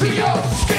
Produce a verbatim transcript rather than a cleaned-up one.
Mexico.